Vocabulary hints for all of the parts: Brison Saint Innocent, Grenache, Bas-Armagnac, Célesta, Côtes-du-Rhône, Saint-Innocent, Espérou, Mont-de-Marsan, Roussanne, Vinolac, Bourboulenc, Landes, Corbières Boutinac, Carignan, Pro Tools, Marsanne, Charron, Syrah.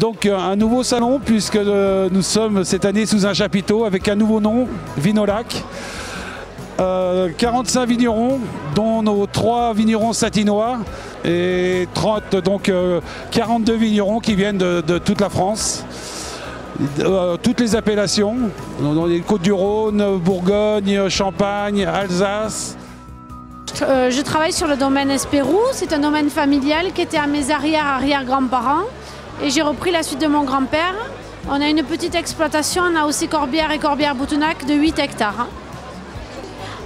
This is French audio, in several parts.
Donc un nouveau salon, puisque nous sommes cette année sous un chapiteau avec un nouveau nom, Vinolac. 45 vignerons, dont nos 3 vignerons satinois et 42 vignerons qui viennent de toute la France. Toutes les appellations, dans les Côtes-du-Rhône, Bourgogne, Champagne, Alsace. Je travaille sur le domaine Espérou, c'est un domaine familial qui était à mes arrière-arrière-grands-parents et j'ai repris la suite de mon grand-père. On a une petite exploitation, on a aussi Corbières et Corbières Boutinac de 8 hectares.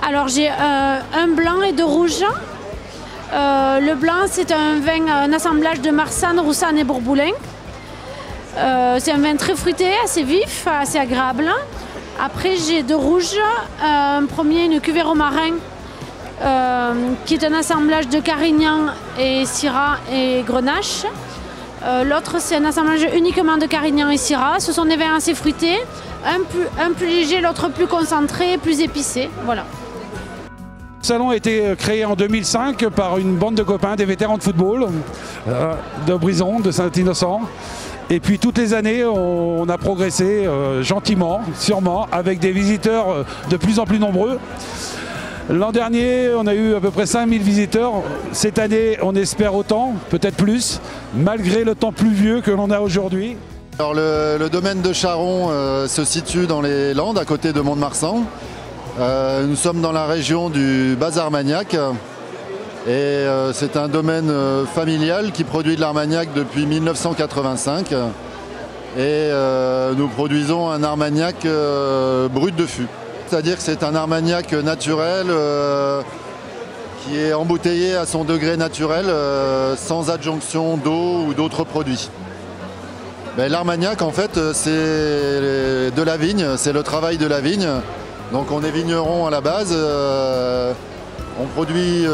Alors j'ai un blanc et 2 rouges. Le blanc c'est un vin, un assemblage de Marsanne, Roussanne et Bourboulenc. C'est un vin très fruité, assez vif, assez agréable. Après j'ai 2 rouges, un premier, une cuvée romarin qui est un assemblage de Carignan et Syrah et Grenache. L'autre c'est un assemblage uniquement de Carignan et Syrah. Ce sont des vins assez fruités, un plus léger, l'autre plus concentré, plus épicé. Voilà. Le salon a été créé en 2005 par une bande de copains, des vétérans de football, de Brison, de Saint-Innocent. Et puis toutes les années, on a progressé gentiment, sûrement, avec des visiteurs de plus en plus nombreux. L'an dernier, on a eu à peu près 5000 visiteurs. Cette année, on espère autant, peut-être plus, malgré le temps pluvieux que l'on a aujourd'hui. Alors le domaine de Charron se situe dans les Landes, à côté de Mont-de-Marsan. Nous sommes dans la région du Bas-Armagnac et c'est un domaine familial qui produit de l'Armagnac depuis 1985 et nous produisons un Armagnac brut de fût. C'est-à-dire que c'est un Armagnac naturel qui est embouteillé à son degré naturel sans adjonction d'eau ou d'autres produits. L'Armagnac en fait c'est de la vigne, c'est le travail de la vigne. Donc on est vigneron à la base, on produit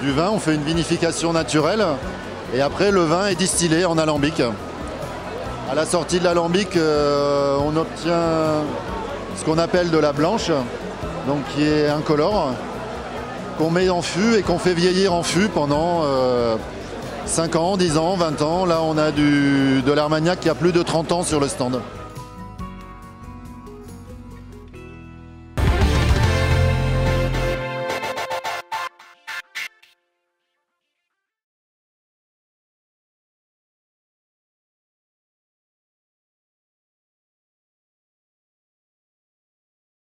du vin, on fait une vinification naturelle et après le vin est distillé en alambic. À la sortie de l'alambic, on obtient ce qu'on appelle de la blanche, donc qui est incolore, qu'on met en fût et qu'on fait vieillir en fût pendant 5 ans, 10 ans, 20 ans. Là on a de l'Armagnac qui a plus de 30 ans sur le stand.